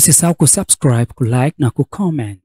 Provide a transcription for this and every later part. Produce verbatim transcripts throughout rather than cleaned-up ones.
Usisahau kusubscribe, kulike na kucomment.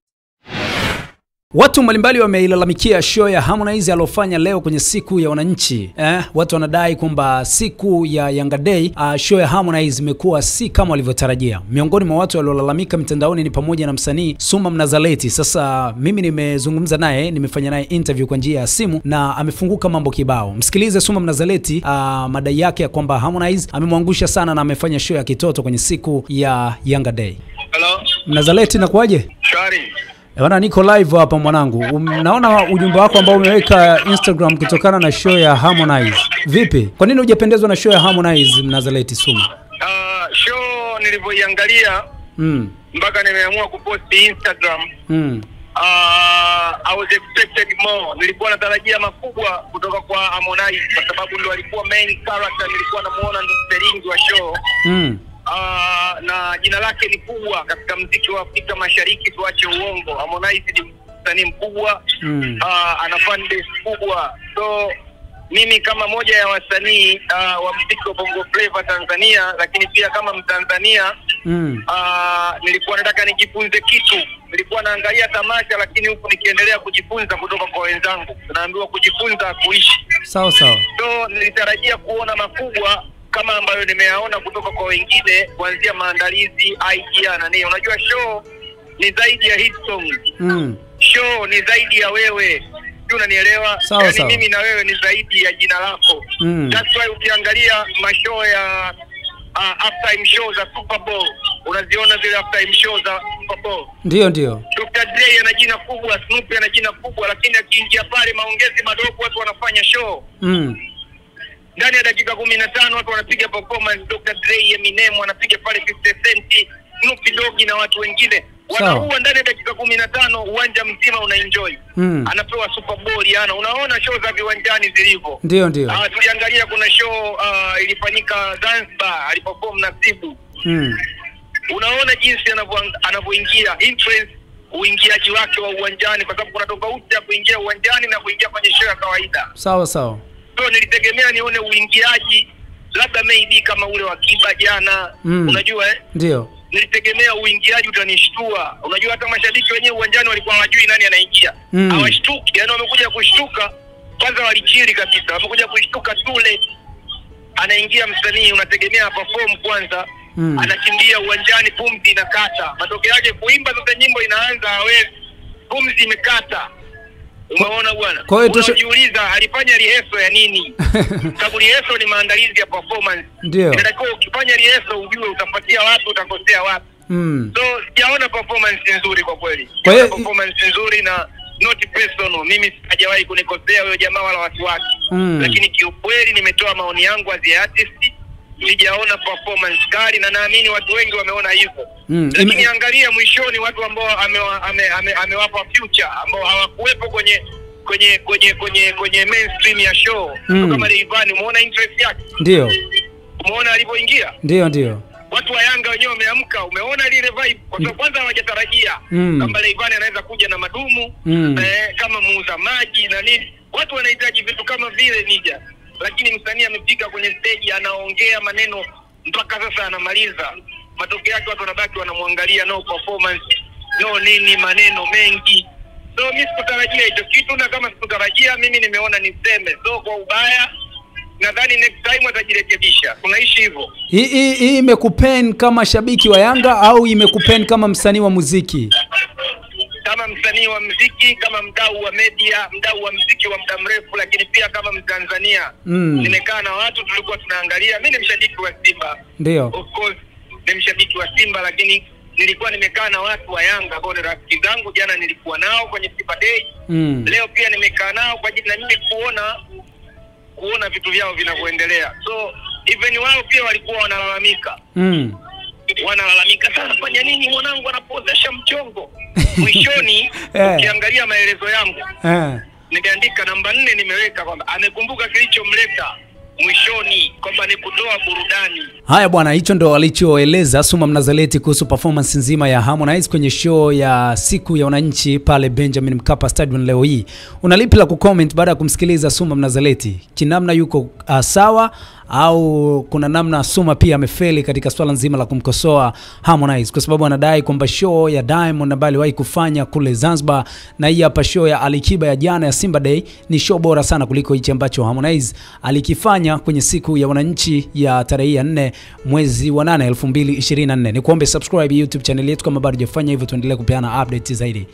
Watu mbalimbali wameilalamikia show ya Harmonize aliyofanya leo kwenye siku ya wananchi. Eh, watu wanadai kwamba siku ya Yanga Day, uh, show ya Harmonize imekuwa si kama walivyotarajia. Miongoni mwa watu waliolalamika mtandaoni ni pamoja na msanii Suma Mnazaleti. Sasa mimi nimezungumza naye, nimefanya naye interview kwa njia ya simu na amefunguka mambo kibao. Msikilize Suma Mnazaleti, uh, madai yake ya kwamba Harmonize amemwangusha sana na amefanya show ya kitoto kwenye siku ya Yanga Day. Hello. Mnazaleti, nakuaje? Shari. Bwana, niko live hapa mwanangu. Um, naona ujumbe wako ambao umeweka Instagram kutokana na show ya Harmonize. Vipi? Kwa nini hujapendezwa na show ya Harmonize, Mnazaleti Suma? Ah, uh, show nilivyoiangalia mm. mpaka nimeamua kuposti Instagram. Mm. Ah, uh, I was expected more. Nilikuwa natarajia makubwa kutoka kwa Harmonize kwa sababu ndio alikuwa main character, nilikuwa namuona ni msteringi wa show. Mm. Uh, na jina lake ni kubwa katika muziki wa Afrika Mashariki, tuache uongo. Harmonize ni msanii mkubwa, mm. uh, ana fan base kubwa. So mimi kama moja ya wasanii uh, wa muziki wa Bongo Flavor Tanzania, lakini pia kama Mtanzania, mm. uh, nilikuwa nataka nijifunze kitu. Nilikuwa naangalia tamasha, lakini huko nikiendelea kujifunza kutoka kwa wenzangu. Naambiwa kujifunza kuishi. Sawa sawa. So nilitarajia kuona makubwa kama ambayo nimeaona kutoka kwa wengine, kuanzia maandalizi, idea na nini. Unajua show ni zaidi ya hit song. Mm. Show ni zaidi ya wewe. Unanielewa? Yaani mimi na wewe ni zaidi ya jina lako. Mm. That's why ukiangalia mashow ya uh, halftime show za Super Bowl, unaziona zile halftime show za Super Bowl. Ndio ndio. Doctor Dre ana jina kubwa, Snoop ana jina kubwa, lakini akiingia pale maongezi madogo watu wanafanya show. Mm. Ndani ya dakika kumi na tano watu wanapiga performance. Doctor Dre, Eminem wanapiga pale fifty cent, Snoop Dogg na watu wengine. Wanaua ndani ya dakika kumi na tano, uwanja mzima unaenjoy. Mm. Anapewa Super Bowl yana. Unaona show za viwanjani zilivyo. Ndio ndio. Ah, tuliangalia kuna show uh, ilifanyika Zanzibar, aliperform na Sifu. Mm. Unaona jinsi anavyoingia, influence uingiaji wake wa uwanjani, kwa sababu kuna tofauti ya kuingia uwanjani na kuingia kwenye show ya kawaida. Sawa sawa. So nilitegemea nione uingiaji labda maybe kama ule wa Kiba jana. Mm. Unajua eh? Ndio. Nilitegemea uingiaji utanishtua. Unajua hata mashabiki wenyewe uwanjani walikuwa hawajui nani anaingia. Mm. Hawashtuki, yani wamekuja kushtuka. Kwanza walichiri kabisa. Wamekuja kushtuka tule. Anaingia msanii, unategemea perform kwanza. Mm. Anakimbia uwanjani, pumzi inakata. Matokeo yake kuimba sasa nyimbo inaanza hawezi. Pumzi imekata. Umeona bwana? Kwa hiyo tunajiuliza alifanya rehearsal ya nini? Sababu rehearsal ni maandalizi ya performance. Ndio. Inatakiwa ukifanya rehearsal ujue utapatia wapi, utakosea wapi. Mm. So sijaona performance nzuri kwa kweli. Kwa hiyo performance nzuri na not personal. Mimi sijawahi kunikosea huyo jamaa wala watu wake. Mm. Lakini kiukweli nimetoa maoni yangu as the artist. Sijaona performance kali na naamini watu wengi wameona hivyo. Mm. Lakini angalia mwishoni watu ambao amewapa ame, ame, ame future ambao hawakuwepo kwenye kwenye kwenye kwenye kwenye mainstream ya show. Mm. Kama Rayvanny, umeona interest yake? Ndio. Umeona alipoingia? Ndio ndio. Watu wa Yanga wenyewe wameamka, umeona ile vibe, kwa sababu kwanza hawajatarajia mm. kama Rayvanny anaweza kuja na madumu, mm. eh, kama muuza maji na nini. Watu wanahitaji vitu kama vile nija. Lakini msanii amefika kwenye stage anaongea maneno mpaka sasa anamaliza. Matokeo yake watu wanabaki wanamwangalia, no performance, no nini, maneno mengi. So mimi sikutarajia hicho kitu, na kama sikutarajia mimi nimeona niseme. So kwa ubaya nadhani next time watajirekebisha. Unaishi hivyo. Hii hii imekupen kama shabiki wa Yanga au imekupen kama msanii wa muziki? Kama msanii wa muziki, kama mdau wa media, mdau wa muziki wa muda mrefu, lakini pia kama Mtanzania. Mm. Nimekaa na watu tulikuwa tunaangalia. Mimi ni mshabiki wa Simba. Ndio. Of course ni mshabiki wa Simba, lakini nilikuwa nimekaa na watu wa Yanga kwa rafiki zangu. Jana nilikuwa nao kwenye Simba Day. Mm. Leo pia nimekaa nao kwa ajili na mimi kuona kuona vitu vyao vinavyoendelea. So even wao pia walikuwa wanalalamika. Mm. Wanalalamika sana, fanya nini mwanangu anapozesha mchongo. Mwishoni yeah. ukiangalia maelezo yangu, yeah. nimeandika namba nne nimeweka kwamba amekumbuka kilichomleta mwishoni kwamba ni kutoa burudani. Haya bwana, hicho ndo alichoeleza Suma Mnazaleti kuhusu performance nzima ya Harmonize kwenye show ya Siku ya Wananchi pale Benjamin Mkapa Stadium leo hii. Unalipi la kucomment baada ya kumsikiliza Suma Mnazaleti? Kinamna yuko uh, sawa au kuna namna Suma pia amefeli katika swala nzima la kumkosoa Harmonize, kwa sababu anadai kwamba show ya Diamond na bali wahi kufanya kule Zanzibar na hii hapa show ya Alikiba ya jana ya Simba Day ni show bora sana kuliko hicho ambacho Harmonize alikifanya kwenye Siku ya Wananchi ya tarehe ya nne mwezi wa nane elfu mbili ishirini na nne. Nikuombe subscribe YouTube channel yetu kama bado hujafanya hivyo, tuendelee kupeana update zaidi.